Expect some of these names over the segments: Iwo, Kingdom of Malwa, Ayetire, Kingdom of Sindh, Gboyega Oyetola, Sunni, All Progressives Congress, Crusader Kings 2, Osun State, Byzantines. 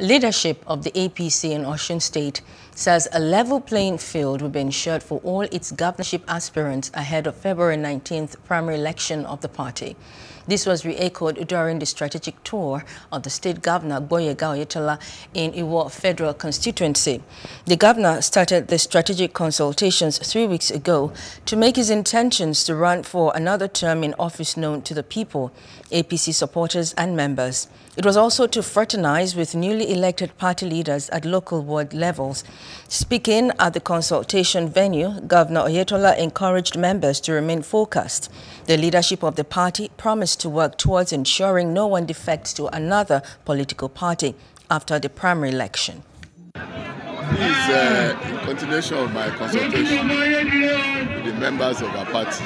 Leadership of the APC in Osun State says a level playing field will be ensured for all its governorship aspirants ahead of February 19th primary election of the party. This was re-echoed during the strategic tour of the state governor Gboyega Oyetola in Iwo Federal Constituency. The governor started the strategic consultations 3 weeks ago to make his intentions to run for another term in office known to the people, APC supporters and members. It was also to fraternize with newly elected party leaders at local ward levels. Speaking at the consultation venue, Governor Oyetola encouraged members to remain focused. The leadership of the party promised to work towards ensuring no one defects to another political party after the primary election. This is a continuation of my consultation with the members of our party.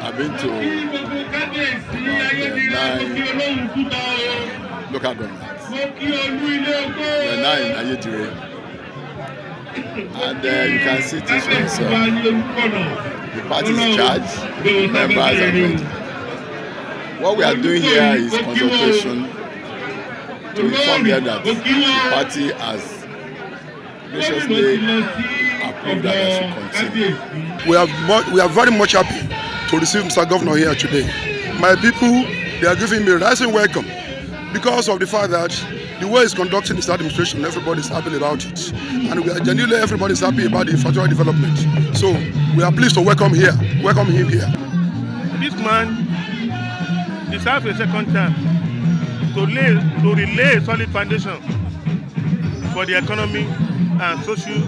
I've been to nine local governments. We're now in Ayetire, and you can see this one. So the party's charge, the members are ready. What we are doing here is consultation to inform you that the party has graciously approved that they should continue. We are very much happy to receive Mr. Governor here today. My people, they are giving me a rising welcome because of the fact that the way he's conducting this administration, everybody is happy about it. And we are genuinely, everybody is happy about the infrastructure development. So we are pleased to welcome him here. This man deserves a second chance to relay a solid foundation for the economy and social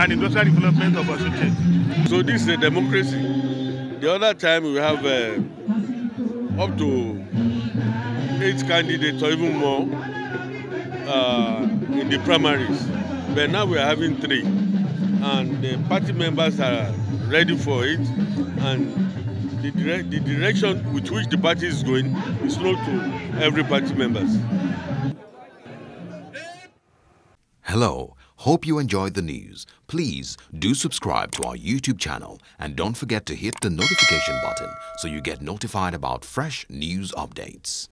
and industrial development of our state. So this is a democracy. The other time we have up to 8 candidates or even more in the primaries, but now we are having 3, and the party members are ready for it, and the direction with which the party is going is known to every party members. Hello, hope you enjoyed the news. Please do subscribe to our YouTube channel and don't forget to hit the notification button so you get notified about fresh news updates.